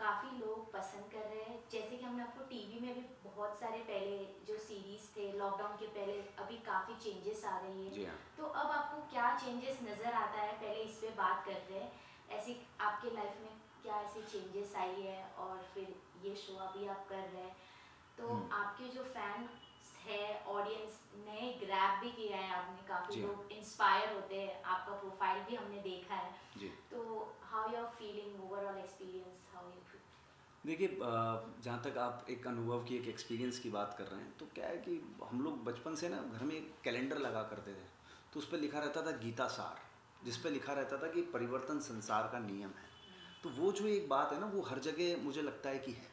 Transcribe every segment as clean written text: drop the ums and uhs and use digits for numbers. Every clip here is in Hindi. काफ़ी लोग पसंद कर रहे हैं। जैसे कि हमने आपको टीवी में भी बहुत सारे पहले जो सीरीज़ थे लॉकडाउन के पहले, अभी काफ़ी चेंजेस आ रही है। जी हाँ। तो अब आपको क्या चेंजेस नज़र आता है, पहले इस पर बात कर रहे हैं, ऐसे आपके लाइफ में क्या ऐसे चेंजेस आई है और फिर ये शो अभी आप कर रहे हैं तो आपके जो फैन है ऑडियंस ने ग्रैब भी किया है, आपने काफी लोग इंस्पायर होते हैं, आपका प्रोफाइल भी हमने देखा है। जी। तो how you are feeling overall experience, how you feel? देखिए, जहाँ तक आप एक अनुभव की एक एक्सपीरियंस की बात कर रहे हैं तो क्या है कि हम लोग बचपन से ना घर में एक कैलेंडर लगा करते थे तो उस पर लिखा रहता था गीता सार, जिस पर लिखा रहता था कि परिवर्तन संसार का नियम है। तो वो जो एक बात है ना वो हर जगह मुझे लगता है कि है,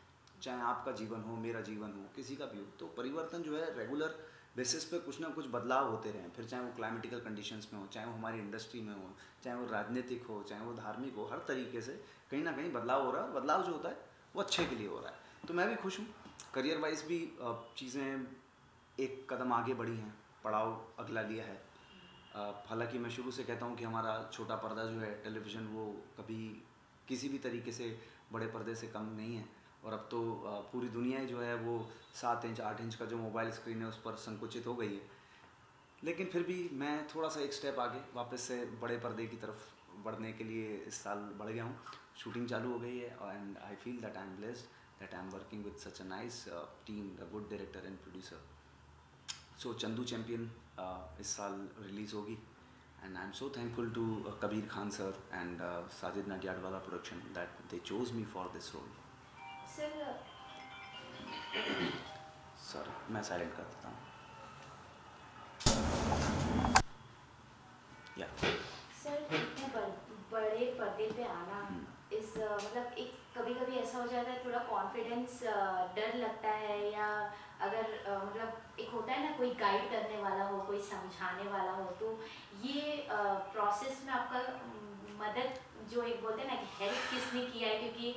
चाहे आपका जीवन हो, मेरा जीवन हो, किसी का भी हो, तो परिवर्तन जो है रेगुलर बेसिस पे कुछ ना कुछ बदलाव होते रहें, फिर चाहे वो क्लाइमेटिकल कंडीशंस में हो, चाहे वो हमारी इंडस्ट्री में हो, चाहे वो राजनीतिक हो, चाहे वो धार्मिक हो, हर तरीके से कहीं ना कहीं बदलाव हो रहा है। बदलाव जो होता है वो अच्छे के लिए हो रहा है, तो मैं भी खुश हूँ। करियर वाइज भी चीज़ें एक कदम आगे बढ़ी हैं, पड़ाव अगला लिया है। हालाँकि मैं शुरू से कहता हूँ कि हमारा छोटा पर्दा जो है टेलीविज़न वो कभी किसी भी तरीके से बड़े पर्दे से कम नहीं है, और अब तो पूरी दुनिया ही जो है वो 7 इंच 8 इंच का जो मोबाइल स्क्रीन है उस पर संकुचित हो गई है। लेकिन फिर भी मैं थोड़ा सा एक स्टेप आगे वापस से बड़े पर्दे की तरफ बढ़ने के लिए इस साल बढ़ गया हूँ, शूटिंग चालू हो गई है and I feel that I am blessed that I am working with such a nice team, a good director and producer. So Chandu champion इस साल रिलीज़ होगी and I am so thankful to Kabir Khan sir and Sajid Nadiadwala production that they chose me for this role. Sorry, मैं साइलेंट कर देता हूँ। या सर, इतने बड़े पर्दे पे आना इस मतलब एक कभी कभी ऐसा हो जाता है थोड़ा कॉन्फिडेंस डर लगता है, या अगर मतलब एक होता है ना कोई गाइड करने वाला हो, कोई समझाने वाला हो, तो ये प्रोसेस में आपका मदद जो एक बोलते हैं ना कि हेल्प किसने किया है, क्योंकि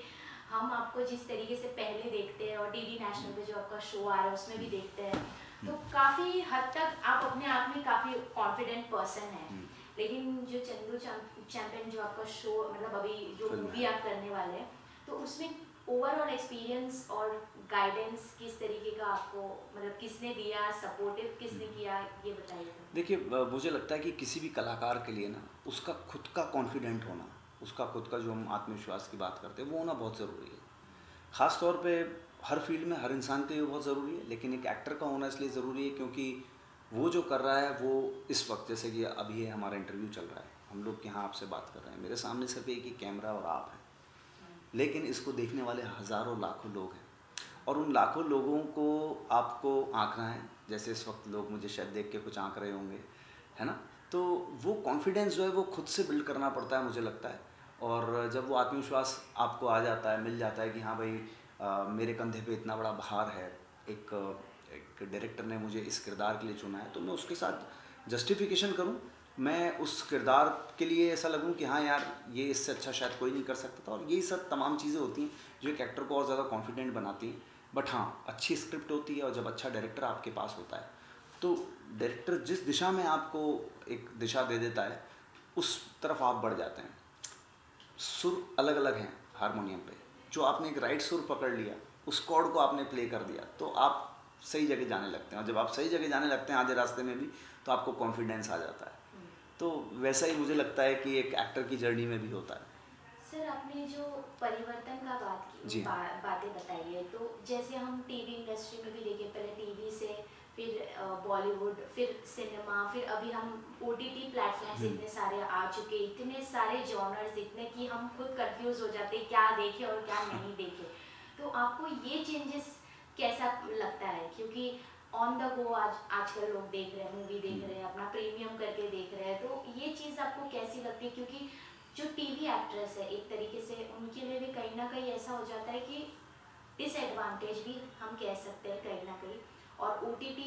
हम आपको जिस तरीके से पहले देखते हैं और टीवी नेशनल पे जो आपका शो आ रहा है उसमें भी देखते हैं, तो काफ़ी हद तक आप अपने आप में काफ़ी कॉन्फिडेंट पर्सन हैं। लेकिन जो चंदू चैम्पियन जो आपका शो मतलब अभी जो मूवी आप करने वाले हैं तो उसमें ओवरऑल एक्सपीरियंस और गाइडेंस किस तरीके का आपको मतलब किसने दिया, सपोर्टिव किसने किया, ये बताइए। देखिए, मुझे लगता है कि किसी भी कलाकार के लिए ना उसका खुद का कॉन्फिडेंट होना, उसका खुद का जो हम आत्मविश्वास की बात करते हैं वो होना बहुत ज़रूरी है। ख़ास तौर पे हर फील्ड में हर इंसान के लिए बहुत ज़रूरी है, लेकिन एक एक्टर का होना इसलिए ज़रूरी है क्योंकि वो जो कर रहा है वो इस वक्त, जैसे कि अभी है हमारा इंटरव्यू चल रहा है, हम लोग यहाँ आपसे बात कर रहे हैं, मेरे सामने सिर्फ एक ही कैमरा और आप हैं, लेकिन इसको देखने वाले हज़ारों लाखों लोग हैं और उन लाखों लोगों को आपको आंकना है। जैसे इस वक्त लोग मुझे शायद देख के कुछ आंक रहे होंगे, है ना, तो वो कॉन्फिडेंस जो है वो खुद से बिल्ड करना पड़ता है मुझे लगता है। और जब वो आत्मविश्वास आपको आ जाता है, मिल जाता है कि हाँ भाई मेरे कंधे पे इतना बड़ा भार है, एक डायरेक्टर ने मुझे इस किरदार के लिए चुना है, तो मैं उसके साथ जस्टिफिकेशन करूँ, मैं उस किरदार के लिए ऐसा लगूँ कि हाँ यार ये इससे अच्छा शायद कोई नहीं कर सकता था। और यही सब तमाम चीज़ें होती हैं जो एक एक्टर को और ज़्यादा कॉन्फिडेंट बनाती हैं। बट हाँ, अच्छी स्क्रिप्ट होती है और जब अच्छा डायरेक्टर आपके पास होता है तो डायरेक्टर जिस दिशा में आपको एक दिशा दे देता है उस तरफ आप बढ़ जाते हैं। सुर अलग अलग हैं हारमोनियम पे, जो आपने एक राइट सुर पकड़ लिया उस कॉर्ड को आपने प्ले कर दिया तो आप सही जगह जाने लगते हैं, और जब आप सही जगह जाने लगते हैं आधे रास्ते में भी तो आपको कॉन्फिडेंस आ जाता है। तो वैसा ही मुझे लगता है कि एक एक्टर की जर्नी में भी होता है। सर, आपने जो परिवर्तन का बात की बातें बताई है, तो जैसे हम टीवी इंडस्ट्री में भी देखें, पहले टीवी से फिर बॉलीवुड, फिर सिनेमा, फिर अभी हम OTT प्लेटफॉर्म्स इतने सारे आ चुके, इतने सारे जॉनर्स, इतने कि हम खुद कंफ्यूज हो जाते क्या देखें और क्या नहीं देखें। तो आपको ये चेंजेस कैसा लगता है, क्योंकि ऑन द गो आजकल लोग देख रहे हैं, मूवी देख रहे हैं, अपना प्रीमियम करके देख रहे हैं, तो ये चीज़ आपको कैसी लगती है? क्योंकि जो टीवी एक्ट्रेस है एक तरीके से उनके लिए भी कहीं ना कहीं ऐसा हो जाता है कि डिसएडवांटेज भी हम कह सकते हैं कहीं ना कहीं, और OTT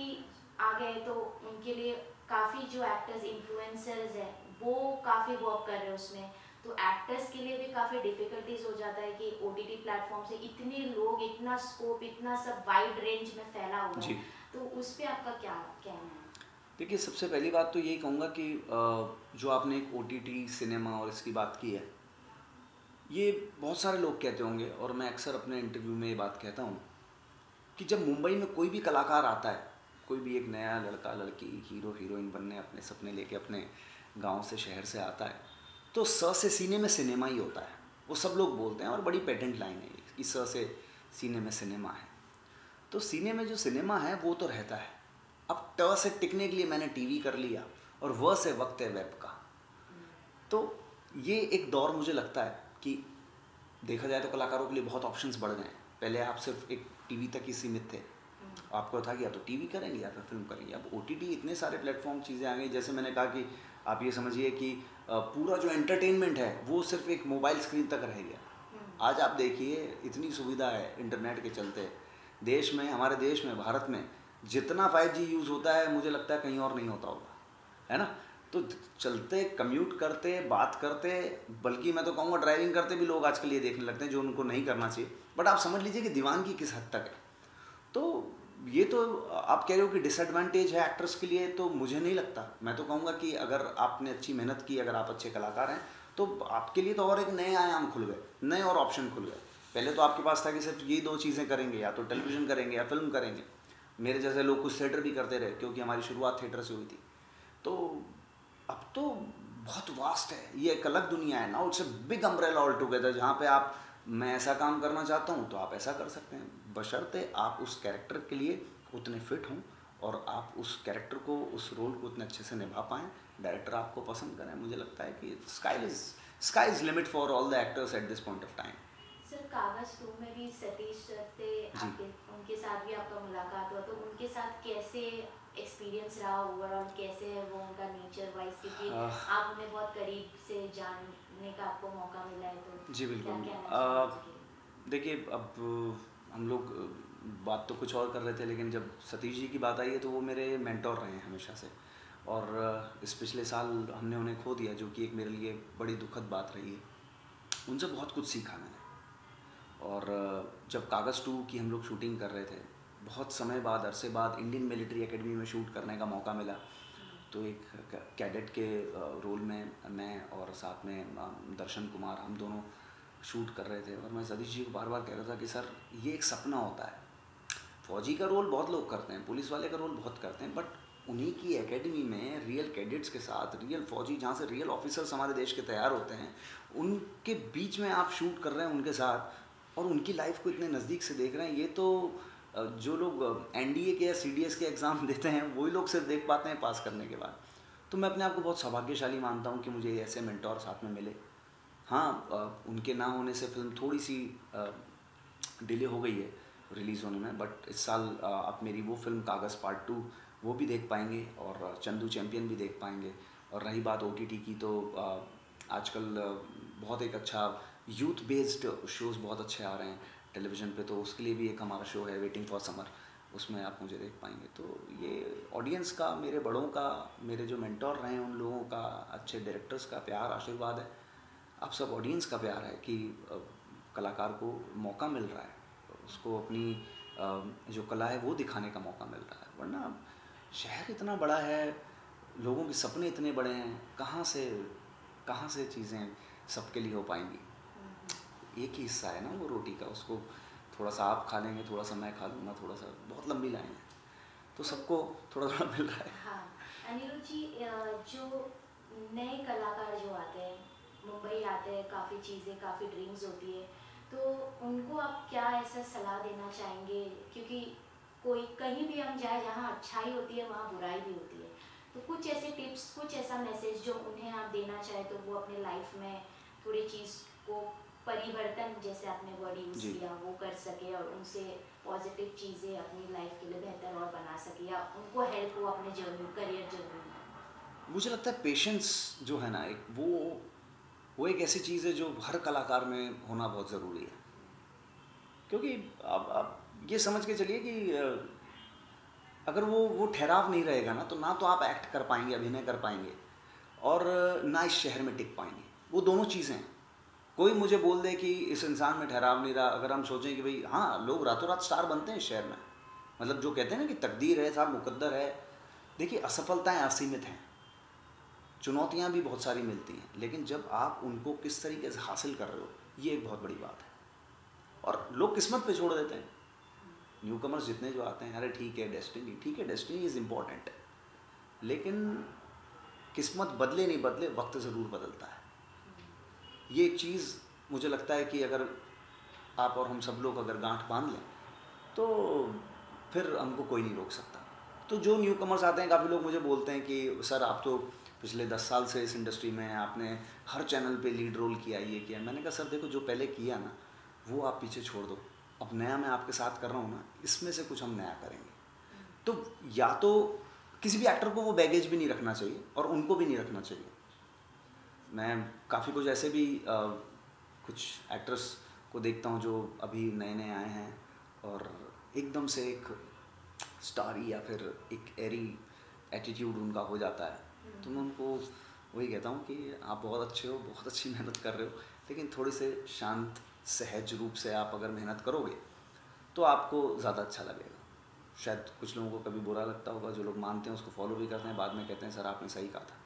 आ गए तो उनके लिए काफ़ी जो एक्टर्स इन्फ्लुएंसर्स हैं वो काफ़ी वर्क कर रहे हैं उसमें, तो एक्टर्स के लिए भी काफ़ी डिफ़िकल्टीज हो जाता है कि OTT प्लेटफॉर्म से इतने लोग, इतना स्कोप, इतना सब वाइड रेंज में फैला हुआ है, तो उस पर आपका क्या कहना है? देखिए, सबसे पहली बात तो यही कहूँगा कि जो आपने OTT सिनेमा और इसकी बात की है ये बहुत सारे लोग कहते होंगे और मैं अक्सर अपने इंटरव्यू में ये बात कहता हूँ कि जब मुंबई में कोई भी कलाकार आता है, कोई भी एक नया लड़का लड़की हीरो हीरोइन बनने अपने सपने लेके अपने गांव से शहर से आता है तो स से सीने में सिनेमा ही होता है, वो सब लोग बोलते हैं और बड़ी पेटेंट लाइन है कि स से सीने में सिनेमा है। तो सीने में जो सिनेमा है वो तो रहता है। अब ट से टिकने के लिए मैंने टीवी कर लिया और व से वक्त है वेब का। तो ये एक दौर मुझे लगता है कि देखा जाए तो कलाकारों के लिए बहुत ऑप्शंस बढ़ गए हैं। पहले आप सिर्फ एक टीवी तक ही सीमित थे, आपको था कि या तो टीवी करेंगे या फिर फिल्म करेंगे। अब OTT इतने सारे प्लेटफॉर्म चीज़ें आ गई। जैसे मैंने कहा कि आप ये समझिए कि पूरा जो एंटरटेनमेंट है वो सिर्फ एक मोबाइल स्क्रीन तक रह गया। आज आप देखिए इतनी सुविधा है इंटरनेट के चलते देश में, हमारे देश में, भारत में जितना 5G यूज़ होता है मुझे लगता है कहीं और नहीं होता होगा, है ना। तो चलते, कम्यूट करते, बात करते, बल्कि मैं तो कहूँगा ड्राइविंग करते भी लोग आजकल ये देखने लगते हैं जो उनको नहीं करना चाहिए। बट आप समझ लीजिए कि दीवानगी किस हद तक है। तो ये तो आप कह रहे हो कि डिसएडवांटेज है एक्टर्स के लिए, तो मुझे नहीं लगता। मैं तो कहूँगा कि अगर आपने अच्छी मेहनत की, अगर आप अच्छे कलाकार हैं तो आपके लिए तो और एक नए आयाम खुल गए, नए और ऑप्शन खुल गए। पहले तो आपके पास था कि सिर्फ ये दो चीज़ें करेंगे, या तो टेलीविज़न करेंगे या फिल्म करेंगे। मेरे जैसे लोग कुछ थिएटर भी करते रहे क्योंकि हमारी शुरुआत थिएटर से हुई थी। तो अब तो बहुत वास्ट है, ये एक अलग दुनिया है ना। It's a big umbrella all together, जहाँ पे आप मैं ऐसा काम करना चाहता हूँ तो आप ऐसा कर सकते हैं, बशर्ते आप उस कैरेक्टर के लिए उतने फिट हों और आप उस कैरेक्टर को, उस रोल को उतने अच्छे से निभा पाएँ, डायरेक्टर आपको पसंद करें। मुझे लगता है कि sky is limit for all the actors at this point of time. Sir, Kagaz two में भी सतीश सर से उनके साथ भी आपका मुलाकात हुआ, तो उनके साथ कैसे एक्सपीरियंस रहा ओवरऑल, कैसे है वो उनका नेचर वाइज, क्योंकि आप उन्हें बहुत करीब से जानने का आपको मौका मिला है, तो जी बिल्कुल। देखिए, अब हम लोग बात तो कुछ और कर रहे थे, लेकिन जब सतीश जी की बात आई है तो वो मेरे मेंटोर रहे हैं हमेशा से, और इस पिछले साल हमने उन्हें खो दिया जो कि एक मेरे लिए बड़ी दुखद बात रही है। उनसे बहुत कुछ सीखा मैंने। और जब कागज़ टू की हम लोग शूटिंग कर रहे थे, बहुत समय बाद, अरसे बाद इंडियन मिलिट्री एकेडमी में शूट करने का मौका मिला, तो एक कैडेट के रोल में मैं और साथ में दर्शन कुमार, हम दोनों शूट कर रहे थे। और मैं सतीश जी को बार बार कह रहा था कि सर ये एक सपना होता है। फौजी का रोल बहुत लोग करते हैं, पुलिस वाले का रोल बहुत करते हैं, बट उन्हीं की एकेडमी में रियल कैडेट्स के साथ, रियल फौजी, जहाँ से रियल ऑफिसर्स हमारे देश के तैयार होते हैं, उनके बीच में आप शूट कर रहे हैं उनके साथ, और उनकी लाइफ को इतने नज़दीक से देख रहे हैं। ये तो जो लोग NDA के या CDS के एग्ज़ाम देते हैं वही लोग सिर्फ देख पाते हैं पास करने के बाद। तो मैं अपने आप को बहुत सौभाग्यशाली मानता हूँ कि मुझे ऐसे मेंटोर साथ में मिले। हाँ, उनके ना होने से फिल्म थोड़ी सी डिले हो गई है रिलीज़ होने में, बट इस साल आप मेरी वो फिल्म कागज़ पार्ट 2 वो भी देख पाएंगे और चंदू चैम्पियन भी देख पाएंगे। और रही बात OTT की, तो आजकल बहुत एक अच्छा यूथ बेस्ड शोज़ बहुत अच्छे आ रहे हैं टेलीविज़न पे, तो उसके लिए भी एक हमारा शो है वेटिंग फॉर समर, उसमें आप मुझे देख पाएंगे। तो ये ऑडियंस का, मेरे बड़ों का, मेरे जो मेंटोर रहे हैं उन लोगों का, अच्छे डायरेक्टर्स का प्यार, आशीर्वाद है, आप सब ऑडियंस का प्यार है कि कलाकार को मौका मिल रहा है, उसको अपनी जो कला है वो दिखाने का मौका मिल रहा है। वरना शहर इतना बड़ा है, लोगों के सपने इतने बड़े हैं, कहाँ से चीज़ें सबके लिए हो पाएंगी। एक ही हिस्सा है ना वो रोटी का, उसको थोड़ा सा आप खा लेंगे, थोड़ा सा मैं खा लूँगा, थोड़ा सा, बहुत लंबी लाइन है, तो सबको थोड़ा थोड़ा मिल रहा है। हाँ, अनिरुद्ध जी, जो नए कलाकार जो आते हैं मुंबई आते हैं, काफ़ी चीज़ें, काफ़ी ड्रीम्स होती है, तो उनको आप क्या ऐसा सलाह देना चाहेंगे, क्योंकि कोई कहीं भी हम जाए जहाँ अच्छाई होती है वहाँ बुराई भी होती है, तो कुछ ऐसे टिप्स, कुछ ऐसा मैसेज जो उन्हें आप देना चाहें तो वो अपने लाइफ में थोड़ी चीज़ को परिवर्तन, जैसे आपने वर्ड यूज़ किया, वो कर सके और उनसे पॉजिटिव चीज़ें अपनी लाइफ के लिए बेहतर और बना सके, या उनको हेल्प हो अपने जर्नी, करियर जर्नी में। मुझे लगता है पेशेंस जो है ना, एक वो एक ऐसी चीज़ है जो हर कलाकार में होना बहुत ज़रूरी है। क्योंकि आप ये समझ के चलिए कि अगर वो ठहराव नहीं रहेगा ना, तो ना तो आप एक्ट कर पाएंगे, अभिनय कर पाएंगे, और ना इस शहर में टिक पाएंगे। वो दोनों चीज़ें हैं। कोई मुझे बोल दे कि इस इंसान में ठहराव नहीं रहा, अगर हम सोचें कि भाई हाँ, लोग रातों रात स्टार बनते हैं शहर में, मतलब जो कहते हैं ना कि तकदीर है साहब, मुकद्दर है। देखिए, असफलताएं असीमित हैं, चुनौतियाँ भी बहुत सारी मिलती हैं, लेकिन जब आप उनको किस तरीके से हासिल कर रहे हो ये एक बहुत बड़ी बात है। और लोग किस्मत पे छोड़ देते हैं, न्यू कमर्स जितने जो आते हैं, अरे ठीक है डेस्टिनी इज़ इम्पॉर्टेंट, लेकिन किस्मत बदले नहीं बदले वक्त ज़रूर बदलता है। ये एक चीज़ मुझे लगता है कि अगर आप और हम सब लोग अगर गांठ बांध लें तो फिर हमको कोई नहीं रोक सकता। तो जो न्यू कमर्स आते हैं, काफ़ी लोग मुझे बोलते हैं कि सर आप तो पिछले 10 साल से इस इंडस्ट्री में हैं, आपने हर चैनल पे लीड रोल किया, ये किया। मैंने कहा सर देखो जो पहले किया ना वो आप पीछे छोड़ दो, अब नया मैं आपके साथ कर रहा हूँ ना, इसमें से कुछ हम नया करेंगे। तो या तो किसी भी एक्टर को वो बैगेज भी नहीं रखना चाहिए और उनको भी नहीं रखना चाहिए। मैं काफ़ी कुछ ऐसे भी कुछ एक्टर्स को देखता हूँ जो अभी नए नए आए हैं और एकदम से एक स्टारी या फिर एक एरी एटीट्यूड उनका हो जाता है, तो मैं उनको वही कहता हूँ कि आप बहुत अच्छे हो, बहुत अच्छी मेहनत कर रहे हो, लेकिन थोड़े से शांत सहज रूप से आप अगर मेहनत करोगे तो आपको ज़्यादा अच्छा लगेगा। शायद कुछ लोगों को कभी बुरा लगता होगा, जो लोग मानते हैं उसको फॉलो भी करते हैं, बाद में कहते हैं सर आपने सही कहा था,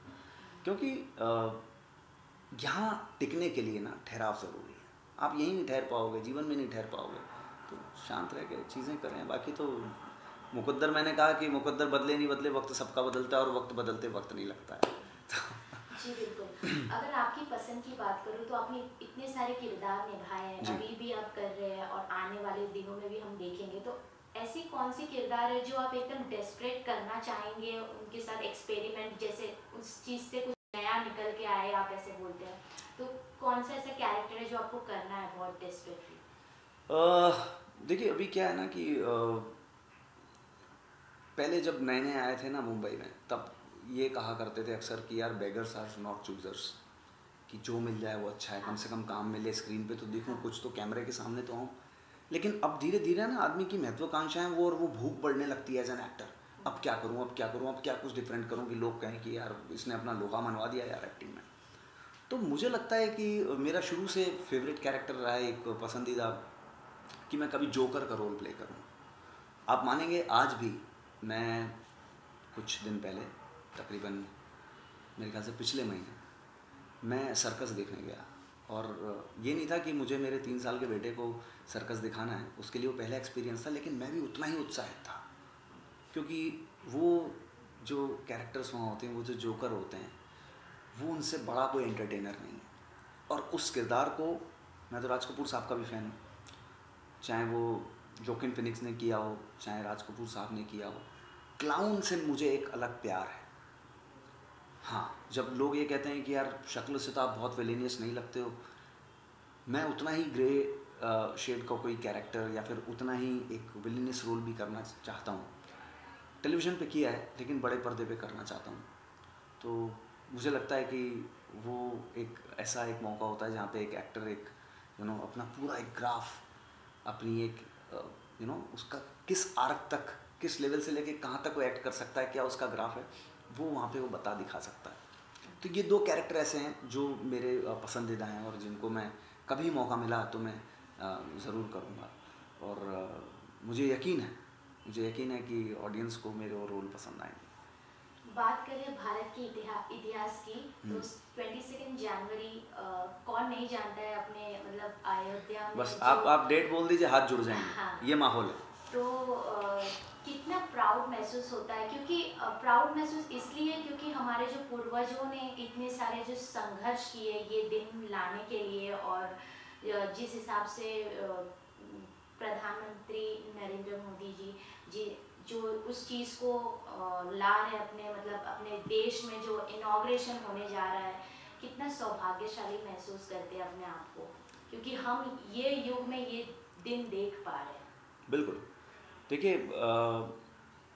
क्योंकि यहाँ टिकने के लिए ना ठहराव ज़रूरी है। आप यहीं नहीं ठहर पाओगे, जीवन में नहीं ठहर पाओगे, तो शांत रह के चीज़ें करें। बाकी तो मुकद्दर, मैंने कहा कि मुकद्दर बदले नहीं बदले, वक्त सबका बदलता है और वक्त बदलते वक्त नहीं लगता है। जी बिल्कुल। अगर आपकी पसंद की बात करूँ तो आपने इतने सारे किरदार निभाए हैं, अभी भी आप कर रहे हैं और आने वाले दिनों में भी हम देखेंगे, तो ऐसी कौन सी किरदार है जो आप एकदम डेस्परेट करना चाहेंगे, उनके साथ एक्सपेरिमेंट, जैसे उस चीज़ से कुछ नया निकल के आए, आप ऐसे बोलते हैं, तो कौन सा ऐसा कैरेक्टर है जो आपको करना है बहुत डेस्परेटली? देखिए अभी क्या है ना कि पहले जब नए नए आए थे ना मुंबई में, तब ये कहा करते थे अक्सर कि यार बेगर्स आर नॉट चूजर्स, कि जो मिल जाए वो अच्छा है, कम से कम काम मिले, स्क्रीन पे तो देखूँ कुछ, तो कैमरे के सामने तो आऊँ। लेकिन अब धीरे धीरे ना आदमी की महत्वाकांक्षाएं वो और वो भूख बढ़ने लगती है एज एन एक्टर। अब क्या करूँ, अब क्या करूँ, अब क्या कुछ डिफरेंट करूँ कि लोग कहें कि यार इसने अपना लोहा मनवा दिया यार एक्टिंग में। तो मुझे लगता है कि मेरा शुरू से फेवरेट कैरेक्टर रहा है, एक पसंदीदा, कि मैं कभी जोकर का रोल प्ले करूँ। आप मानेंगे आज भी, मैं कुछ दिन पहले, तकरीबन मेरे ख्याल से पिछले महीने, मैं सर्कस देखने गया और ये नहीं था कि मुझे मेरे 3 साल के बेटे को सर्कस दिखाना है, उसके लिए वो पहला एक्सपीरियंस था, लेकिन मैं भी उतना ही उत्साहित था, क्योंकि वो जो कैरेक्टर्स वहाँ होते हैं, वो जो जोकर होते हैं, वो उनसे बड़ा कोई एंटरटेनर नहीं है। और उस किरदार को, मैं तो राज कपूर साहब का भी फ़ैन हूँ, चाहे वो जोकिन फिनिक्स ने किया हो, चाहे राज कपूर साहब ने किया हो, क्लाउन से मुझे एक अलग प्यार है। हाँ, जब लोग ये कहते हैं कि यार शक्ल से तो आप बहुत विलेनियस नहीं लगते हो, मैं उतना ही ग्रे शेड का कोई कैरेक्टर या फिर उतना ही एक विलेनियस रोल भी करना चाहता हूँ। टेलीविज़न पे किया है, लेकिन बड़े पर्दे पे करना चाहता हूँ। तो मुझे लगता है कि वो एक ऐसा एक मौका होता है जहाँ पे एक एक्टर एक यू नो अपना पूरा एक ग्राफ, अपनी एक यू नो उसका किस आर्क तक, किस लेवल से लेके कहाँ तक वो एक्ट कर सकता है, क्या उसका ग्राफ है, वो वहाँ पे वो बता दिखा सकता है। तो ये 2 कैरेक्टर ऐसे हैं जो मेरे पसंदीदा हैं और जिनको मैं कभी मौका मिला तो मैं ज़रूर करूँगा। और मुझे यकीन है कि ऑडियंस को मेरे वो रोल पसंद आएंगे। बात करें भारत की इतिहास की, तो 22 जनवरी कौन नहीं जानता है अपने, मतलब अयोध्या में, बस आप डेट बोल दीजिए, हाथ जुड़ जाएंगे। हाँ। ये माहौल है तो कितना प्राउड महसूस होता है, क्योंकि प्राउड महसूस इसलिए क्योंकि हमारे जो पूर्वजों ने इतने सारे जो संघर्ष किए ये दिन लाने के लिए, और जिस हिसाब से प्रधानमंत्री नरेंद्र मोदी जी जो उस चीज़ को ला रहे अपने, मतलब अपने देश में जो इनॉग्रेशन होने जा रहा है, कितना सौभाग्यशाली महसूस करते हैं अपने आप को, क्योंकि हम ये युग में ये दिन देख पा रहे हैं। बिल्कुल, देखिए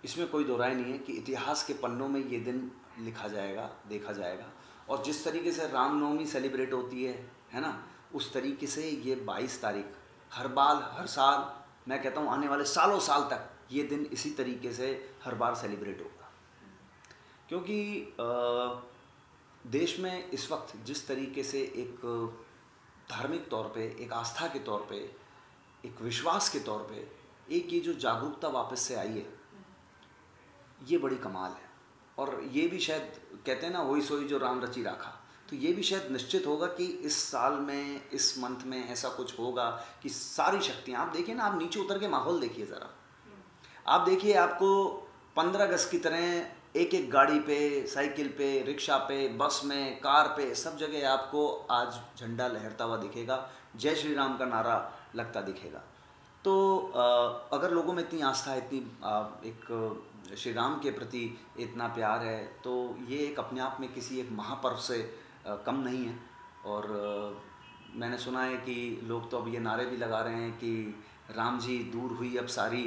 इसमें कोई दो राय नहीं है कि इतिहास के पन्नों में ये दिन लिखा जाएगा, देखा जाएगा। और जिस तरीके से रामनवमी सेलिब्रेट होती है ना, उस तरीके से ये 22 तारीख हर बार, हर साल, मैं कहता हूँ आने वाले सालों साल तक ये दिन इसी तरीके से हर बार सेलिब्रेट होगा, क्योंकि देश में इस वक्त जिस तरीके से एक धार्मिक तौर पे, एक आस्था के तौर पे, एक विश्वास के तौर पे एक ये जो जागरूकता वापस से आई है, ये बड़ी कमाल है। और ये भी शायद कहते हैं ना वही सोई जो राम रची राखा, तो ये भी शायद निश्चित होगा कि इस साल में इस मंथ में ऐसा कुछ होगा कि सारी शक्तियाँ, आप देखिए ना, आप नीचे उतर के माहौल देखिए ज़रा, आप देखिए आपको 15 अगस्त की तरह एक एक गाड़ी पे, साइकिल पे, रिक्शा पे, बस में, कार पे, सब जगह आपको आज झंडा लहरता हुआ दिखेगा, जय श्री राम का नारा लगता दिखेगा। तो अगर लोगों में इतनी आस्था है, इतनी एक श्री राम के प्रति इतना प्यार है, तो ये एक अपने आप में किसी एक महापर्व से कम नहीं है। और मैंने सुना है कि लोग तो अब ये नारे भी लगा रहे हैं कि राम जी दूर हुई अब सारी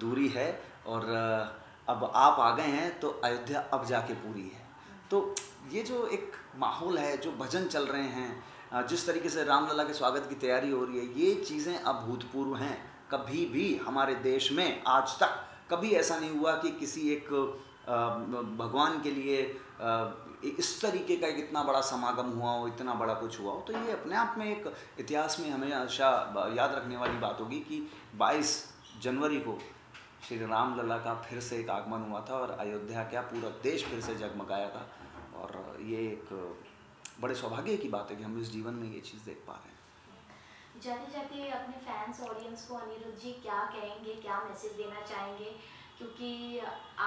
दूरी है, और अब आप आ गए हैं तो अयोध्या अब जाके पूरी है। तो ये जो एक माहौल है, जो भजन चल रहे हैं, जिस तरीके से रामलला के स्वागत की तैयारी हो रही है, ये चीज़ें अभूतपूर्व हैं। कभी भी हमारे देश में आज तक कभी ऐसा नहीं हुआ कि किसी एक भगवान के लिए इस तरीके का एक इतना बड़ा समागम हुआ हो, इतना बड़ा कुछ हुआ हो। तो ये अपने आप में एक इतिहास में हमेशा याद रखने वाली बात होगी कि 22 जनवरी को श्री राम लला का फिर से एक आगमन हुआ था और अयोध्या क्या पूरा देश फिर से जगमगाया था। और ये एक बड़े सौभाग्य की बात है कि हम इस जीवन में ये चीज़ देख पा रहे हैं। जाते जाते अपने फैंस ऑडियंस को अनिरुद्ध जी क्या कहेंगे, क्या मैसेज देना चाहेंगे, क्योंकि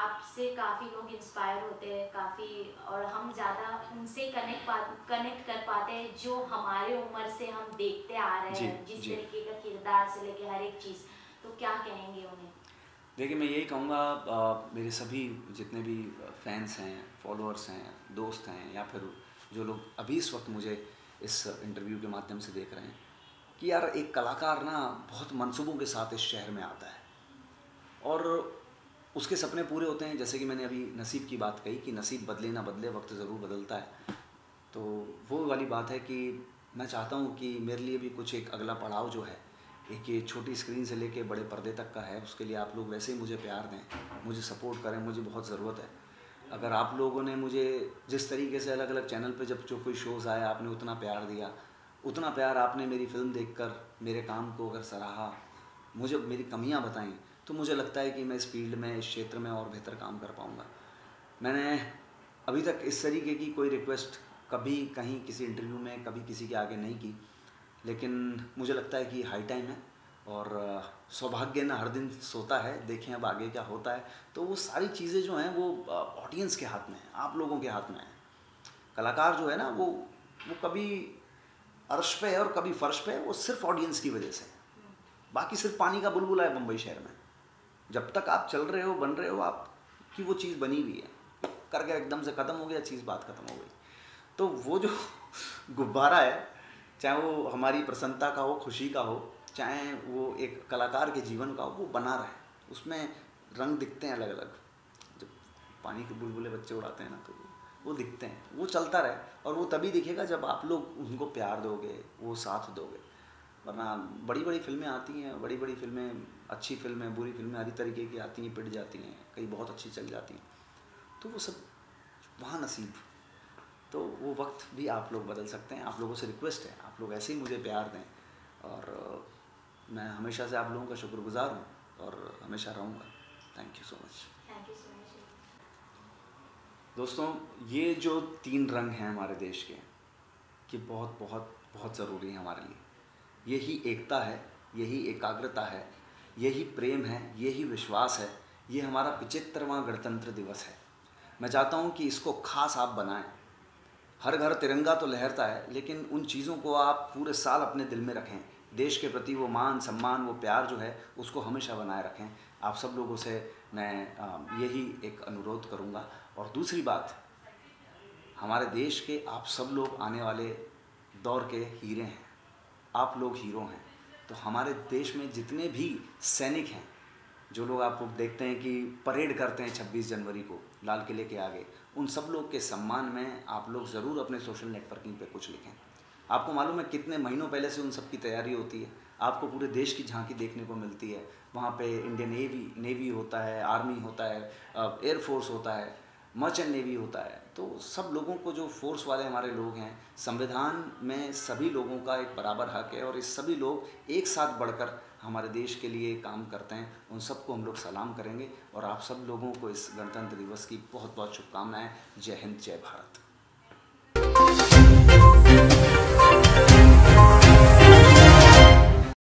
आपसे काफ़ी लोग इंस्पायर होते हैं काफ़ी, और हम ज़्यादा उनसे कनेक्ट कर पाते हैं जो हमारे उम्र से हम देखते आ रहे हैं, जिस तरीके का किरदार से लेके हर एक चीज़। तो क्या कहेंगे उन्हें? देखिए, मैं यही कहूँगा मेरे सभी जितने भी फैंस हैं, फॉलोअर्स हैं, दोस्त हैं, या फिर जो लोग अभी इस वक्त मुझे इस इंटरव्यू के माध्यम से देख रहे हैं, कि यार एक कलाकार ना बहुत मंसूबों के साथ इस शहर में आता है और उसके सपने पूरे होते हैं। जैसे कि मैंने अभी नसीब की बात कही कि नसीब बदले ना बदले, वक्त ज़रूर बदलता है। तो वो वाली बात है कि मैं चाहता हूँ कि मेरे लिए भी कुछ एक अगला पड़ाव जो है, एक ये छोटी स्क्रीन से लेके बड़े पर्दे तक का है। उसके लिए आप लोग वैसे ही मुझे प्यार दें, मुझे सपोर्ट करें, मुझे बहुत ज़रूरत है। अगर आप लोगों ने मुझे जिस तरीके से अलग अलग चैनल पे जब जो कोई शोज़ आया, आपने उतना प्यार दिया, उतना प्यार आपने मेरी फ़िल्म देखकर मेरे काम को अगर सराहा, मुझे मेरी कमियां बताई, तो मुझे लगता है कि मैं इस फील्ड में, इस क्षेत्र में और बेहतर काम कर पाऊँगा। मैंने अभी तक इस तरीके की कोई रिक्वेस्ट कभी कहीं किसी इंटरव्यू में कभी किसी के आगे नहीं की, लेकिन मुझे लगता है कि हाई टाइम है। और सौभाग्य ना हर दिन सोता है, देखें अब आगे क्या होता है। तो वो सारी चीज़ें जो हैं वो ऑडियंस के हाथ में है, आप लोगों के हाथ में है। कलाकार जो है ना वो कभी अर्श पे है और कभी फर्श पे है, वो सिर्फ ऑडियंस की वजह से है। बाकी सिर्फ पानी का बुलबुला है बम्बई शहर में। जब तक आप चल रहे हो, बन रहे हो, आप की वो चीज़ बनी हुई है, करके एकदम से ख़त्म हो गया चीज़, बात ख़त्म हो गई। तो वो जो गुब्बारा है, चाहे वो हमारी प्रसन्नता का हो, खुशी का हो, चाहे वो एक कलाकार के जीवन का हो, वो बना रहे। उसमें रंग दिखते हैं अलग अलग, जब पानी के बुलबुले बच्चे उड़ाते हैं ना, तो वो दिखते हैं, वो चलता रहे। और वो तभी दिखेगा जब आप लोग उनको प्यार दोगे, वो साथ दोगे। वरना बड़ी बड़ी फिल्में आती हैं, बड़ी बड़ी फिल्में, अच्छी फिल्में, बुरी फिल्में, हर तरीके की आती हैं, पिट जाती हैं, कई बहुत अच्छी चल जाती हैं। तो वो सब वहाँ नसीब, तो वो वक्त भी आप लोग बदल सकते हैं। आप लोगों से रिक्वेस्ट है, आप लोग ऐसे ही मुझे प्यार दें, और मैं हमेशा से आप लोगों का शुक्रगुजार हूँ और हमेशा रहूँगा। Thank you so much. Thank you so much दोस्तों। ये जो 3 रंग हैं हमारे देश के, कि बहुत बहुत बहुत ज़रूरी है हमारे लिए। यही एकता है, यही एकाग्रता है, यही प्रेम है, यही विश्वास है। ये हमारा 75वां गणतंत्र दिवस है। मैं चाहता हूँ कि इसको खास आप बनाएं। हर घर तिरंगा तो लहरता है, लेकिन उन चीज़ों को आप पूरे साल अपने दिल में रखें। देश के प्रति वो मान सम्मान, वो प्यार जो है, उसको हमेशा बनाए रखें। आप सब लोगों से मैं यही एक अनुरोध करूंगा। और दूसरी बात, हमारे देश के आप सब लोग आने वाले दौर के हीरे हैं, आप लोग हीरो हैं। तो हमारे देश में जितने भी सैनिक हैं, जो लोग आप लोग देखते हैं कि परेड करते हैं 26 जनवरी को लाल किले के आगे, उन सब लोग के सम्मान में आप लोग ज़रूर अपने सोशल नेटवर्किंग पे कुछ लिखें। आपको मालूम है कितने महीनों पहले से उन सब की तैयारी होती है। आपको पूरे देश की झांकी देखने को मिलती है। वहाँ पे इंडियन नेवी होता है, आर्मी होता है, एयरफोर्स होता है, मर्चेंट नेवी होता है। तो सब लोगों को, जो फोर्स वाले हमारे लोग हैं, संविधान में सभी लोगों का एक बराबर हक है और इस सभी लोग एक साथ बढ़कर हमारे देश के लिए काम करते हैं, उन सबको हम लोग सलाम करेंगे और आप सब लोगों को इस गणतंत्र दिवस की बहुत बहुत शुभकामनाएं। जय हिंद, जय भारत।